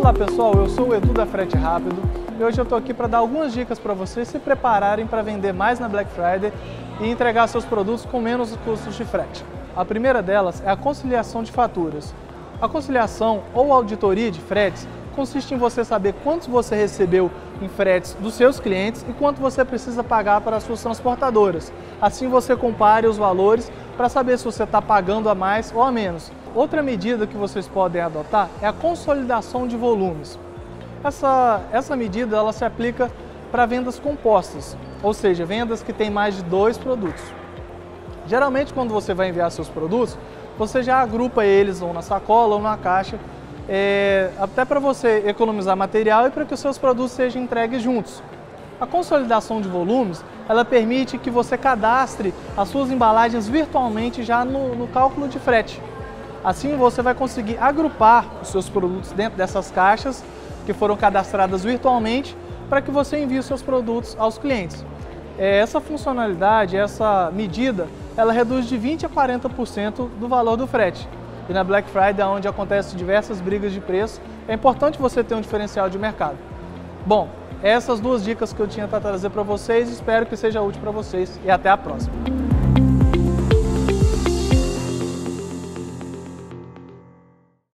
Olá pessoal, eu sou o Edu da Frete Rápido e hoje eu estou aqui para dar algumas dicas para vocês se prepararem para vender mais na Black Friday e entregar seus produtos com menos custos de frete. A primeira delas é a conciliação de faturas. A conciliação ou auditoria de fretes consiste em você saber quantos você recebeu em fretes dos seus clientes e quanto você precisa pagar para as suas transportadoras. Assim você compare os valores para saber se você está pagando a mais ou a menos. Outra medida que vocês podem adotar é a consolidação de volumes. Essa medida ela se aplica para vendas compostas, ou seja, vendas que têm mais de dois produtos. Geralmente quando você vai enviar seus produtos, você já agrupa eles ou na sacola ou na caixa, até para você economizar material e para que os seus produtos sejam entregues juntos. A consolidação de volumes, ela permite que você cadastre as suas embalagens virtualmente já no cálculo de frete. Assim você vai conseguir agrupar os seus produtos dentro dessas caixas que foram cadastradas virtualmente para que você envie os seus produtos aos clientes. Essa funcionalidade, essa medida, ela reduz de 20% a 40% do valor do frete. E na Black Friday, onde acontecem diversas brigas de preço, é importante você ter um diferencial de mercado. Bom, essas duas dicas que eu tinha para trazer para vocês, espero que seja útil para vocês e até a próxima.